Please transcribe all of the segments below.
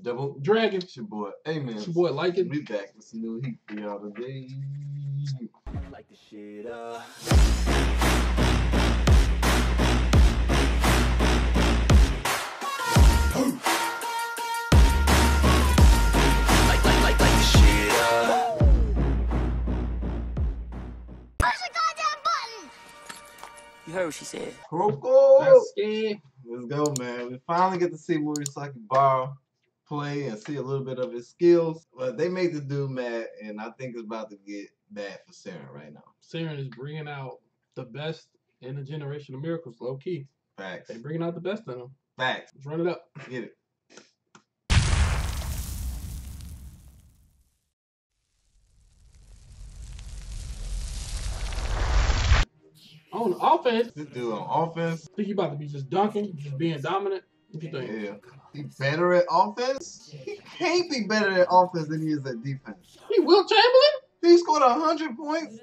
Double Dragon. It's your boy AMENZ. It's your boy Like It. We back with some new heat for y'all today. Like the shit up. Like the shit up. Push the goddamn button. You heard what she said. Kuroko. Let's go, man. We finally get to see Murasakibara play and see a little bit of his skills. But they made the dude mad, and I think it's about to get bad for Seirin right now. Seirin is bringing out the best in the Generation of Miracles, low key. Facts. They're bringing out the best in them. Facts. Let's run it up. Get it. On offense. This dude on offense. I think you about to be just dunking, just being dominant. What you think? Yeah. He better at offense? He can't be better at offense than he is at defense. He Wilt Chamberlain? He scored 100 points.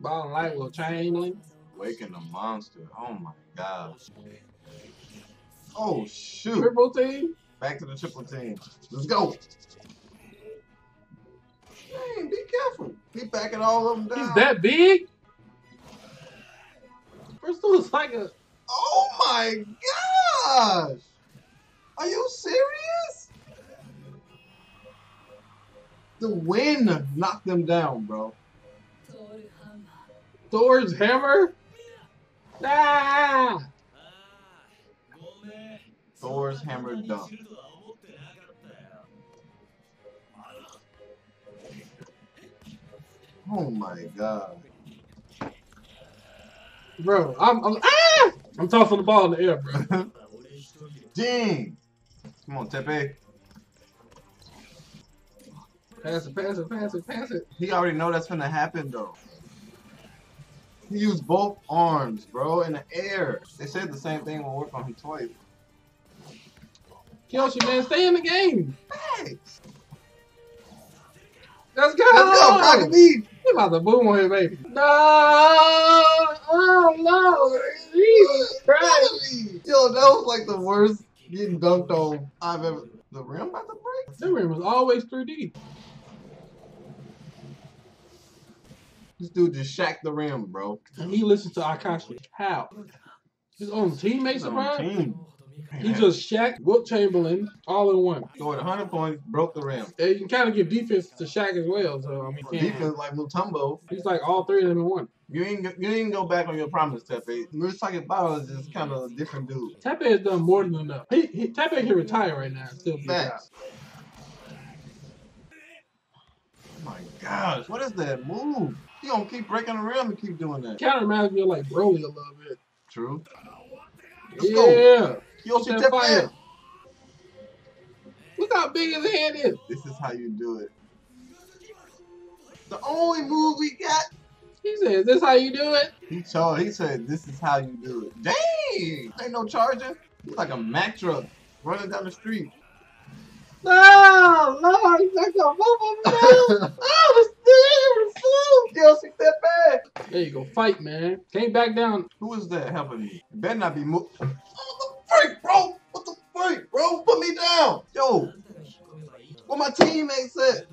Ball like Wilt Chamberlain. Waking the monster. Oh my god. Oh shoot. Triple team? Back to the triple team. Let's go. Dang, be careful. He backing all of them down. He's that big? First dude is like a... Oh my gosh! Are you serious? The wind knocked them down, bro. Thor's Hammer? Ah! Thor's Hammer dunk. Oh my god. Bro, I'm tossing the ball in the air, bro. Dang! Come on, Teppei. Pass it, pass it, pass it, pass it. He already know that's gonna happen, though. He used both arms, bro, in the air. They said the same thing will work on him twice. Kiyoshi, man, stay in the game. Thanks. Let's go. Let's go, Kagami. You about to boom on him, baby. No! Oh, no! Jesus Christ! Yo, that was like the worst getting dunked on I've ever... The rim about to break? The rim was always 3D. This dude just shacked the rim, bro. And he listened to Akashi. How? His own teammates around? He just shacked Wilt Chamberlain all in one. Scored 100 points, broke the rim. Yeah, you can kind of give defense to Shaq as well. So I mean, defense like Mutombo. He's like all three of them in one. You ain't go back on your promise, Teppei. Murasakibara is just kind of a different dude. Teppei has done more than enough. Teppei can retire right now. Still facts. Oh my gosh, what is that move? He gonna keep breaking the rim and keep doing that. Kind of reminds me of like Broly a little bit. True. Let's go. Kiyoshi Teppei. Look how big his hand is. This is how you do it. The only move we got. He said, is this how you do it? He said, this is how you do it. Dang! Ain't no charging. He's like a Mack truck running down the street. No! No! He's not gonna move him now! Oh, this dude! Kiyoshi Teppei! There you go. Fight, man. Came back down. Who is that helping me? It better not be moved. Bro, what the freak, bro? Put me down, yo. What my teammates said.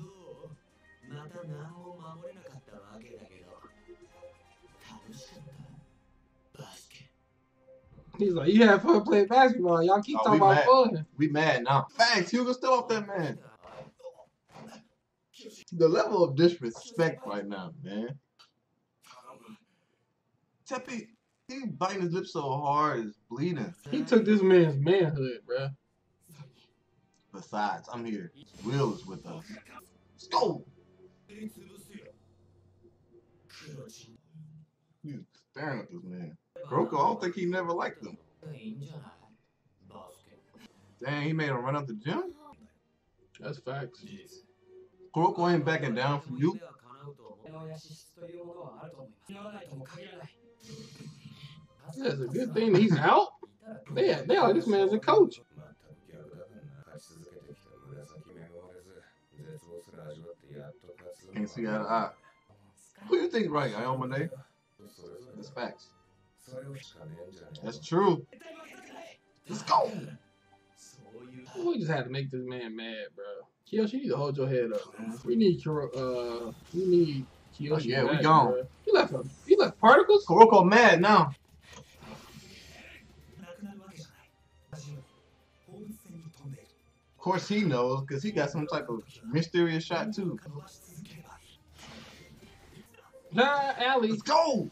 He's like, you had fun playing basketball. Y'all keep talking about fun. We mad now. Facts, Hugo still off that man. The level of disrespect right now, man. Teppei. He biting his lip so hard, it's bleeding. He took this man's manhood, bruh. Besides, I'm here. Will is with us. Let's go! He's staring at this man. Kuroko, I don't think he never liked him. Dang, he made him run up the gym? That's facts. Kuroko ain't backing down from you. That's a good thing he's out. Yeah, they like, this man's a coach. Can't see out of eye. Who you think right, Aomine? That's facts. That's true. Let's go. We just had to make this man mad, bro. Kiyoshi, you need to hold your head up, man. We need Kiyoshi. Oh, yeah, we gone. Bro. He left particles. Kuroko mad now. Of course he knows, because he got some type of mysterious shot too. Nah, Allie. Let's go!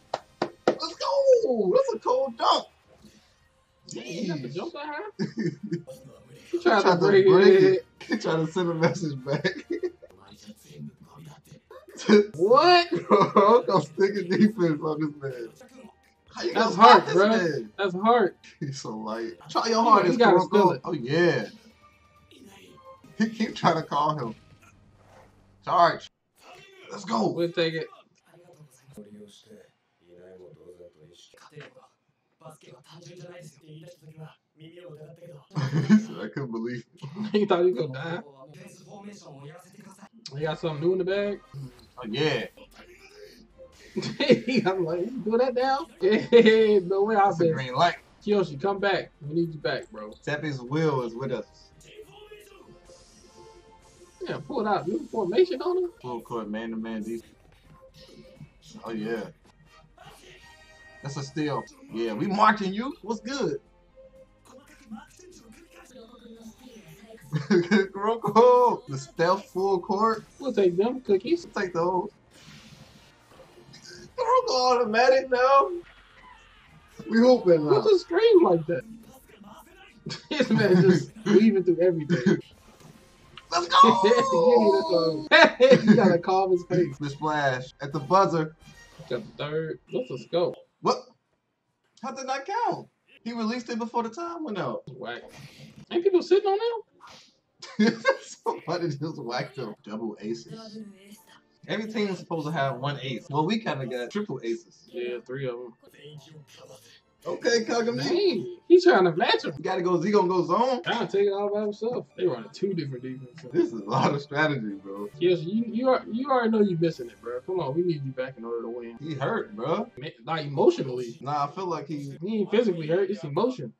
Let's go! That's a cold dunk! Jeez. Jump at her? He tried to break it. He tried to send a message back. What? I'm gonna stick a defense on this man. How you That's hard, bro. Man? That's hard. He's so light. Try your hardest, Kuroko. Oh, yeah. He keep trying to call him. Charge. Let's go. We'll take it. I couldn't believe it. He thought he was gonna die. He got something new in the bag? Oh, yeah. I'm like, you doing that now? Yeah, no way. That's a green light. Kiyoshi, come back. We need you back, bro. Teppei's will is with us. Yeah, pull it out. New formation on him? Full court, man to man defense. Oh, yeah. That's a steal. Yeah, we marking you. What's good? Kuroko! The stealth full court. We'll take them cookies. We'll take those. Kuroko automatic now. We hooping now. Who just scream like that? This man just weaving through everything. Let's go! You gotta calm his face. The splash at the buzzer. Got the third. What's the scope? What? How did that count? He released it before the time went out. Whack. Ain't people sitting on him? Somebody just whacked them. Double aces. Every team's supposed to have one ace. Well, we kind of got triple aces. Yeah, three of them. Okay, Kagami. He's trying to match him. You gotta go. He gonna go zone. Trying to take it all by himself. They running two different defenses. This is a lot of strategy, bro. Yes, you already know you missing it, bro. Come on, we need you back in order to win. He hurt, bro. Not emotionally. Nah, I feel like he ain't physically hurt. It's emotion.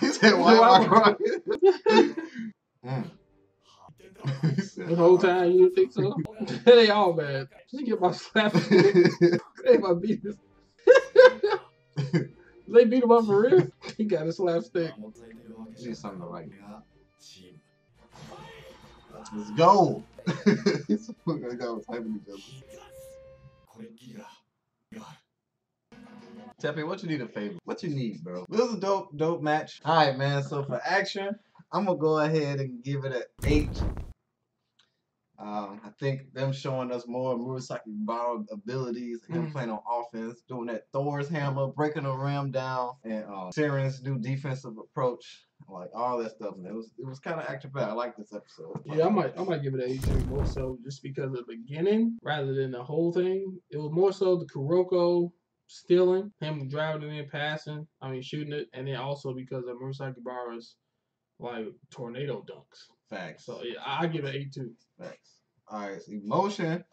He said, "Why am I crying?" The whole time you didn't think so? They all bad. Just get my slap. They my beat this. They beat him up for real? He got a slapstick. She did something like that. Let's go! He's fucking guy was hyping each other. Teppei, what you need a favor? What you need, bro? This is a dope match. Alright, man, so for action, I'm gonna go ahead and give it an 8. I think them showing us more Murasakibara abilities and them playing on offense, doing that Thor's hammer, breaking the rim down, and Seirin's new defensive approach, like all that stuff. And it was kind of action packed. I like this episode. Yeah, I might give it an 8 more so just because of the beginning rather than the whole thing. It was more so the Kuroko stealing, him driving it in, passing, I mean shooting it, and then also because of Murasakibara's like tornado dunks. Facts. So yeah, I give it an 8 too. Facts. Alright, so emotion.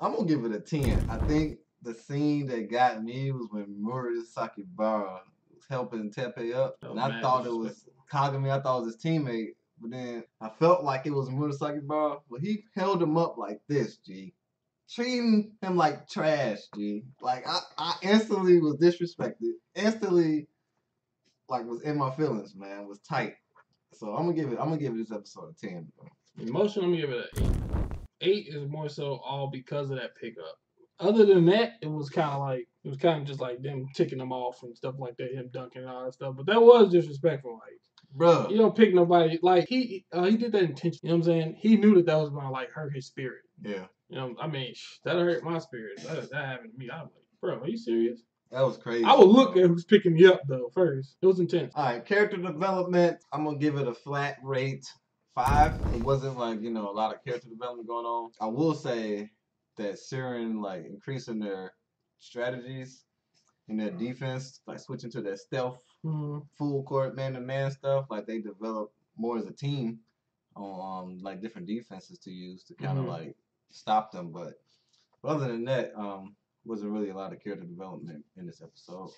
I'm gonna give it a 10. I think the scene that got me was when Murasakibara was helping Teppei up. Oh, and I thought it was Kagami, I thought it was his teammate, but then I felt like it was Murasakibara. But he held him up like this, G. Treating him like trash, G. Like I instantly was disrespected. Instantly like was in my feelings, man. Was tight. So I'm gonna give it this episode a 10. Emotion, I'm gonna give it an 8. 8 is more so all because of that pickup. Other than that, it was kind of just like them ticking them off and stuff like that, him dunking and all that stuff. But that was disrespectful, like, bro. You don't pick nobody. Like he did that intentionally. You know what I'm saying? He knew that was gonna like hurt his spirit. Yeah. You know, I mean, that hurt my spirit. That happened to me. I'm like, bro, are you serious? That was crazy. I would look at who's picking me up, though, first. It was intense. All right, character development. I'm going to give it a flat rate 5. It wasn't like, you know, a lot of character development going on. I will say that Seirin, like, increasing their strategies and their defense, like, switching to their stealth, full court, man-to-man stuff. Like, they develop more as a team on, like, different defenses to use to kind of, like, stop them. But other than that, wasn't really a lot of character development in this episode.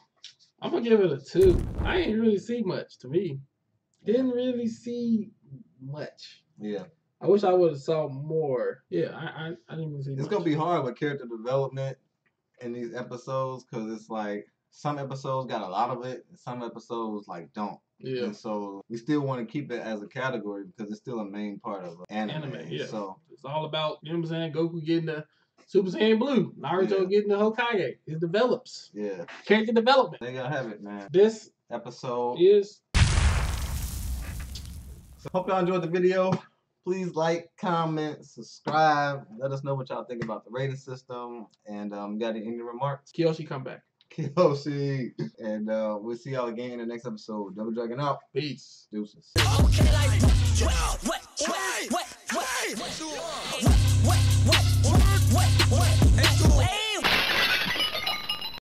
I'm gonna give it a 2. I didn't really see much to me. Didn't really see much. Yeah. I wish I would have saw more. Yeah, I didn't even see much. It's gonna be hard with character development in these episodes because it's like some episodes got a lot of it, and some episodes like don't. Yeah. And so we still want to keep it as a category because it's still a main part of anime. Yeah. So it's all about, you know what I'm saying, Goku getting the Super Saiyan Blue, Naruto getting the Hokage. It develops. Yeah. Character development. They gotta have it, man. This episode is. So hope y'all enjoyed the video. Please like, comment, subscribe. Let us know what y'all think about the rating system. And got any remarks? Kiyoshi, come back. Kiyoshi. And we'll see y'all again in the next episode. Double Dragon out. Peace. Deuces.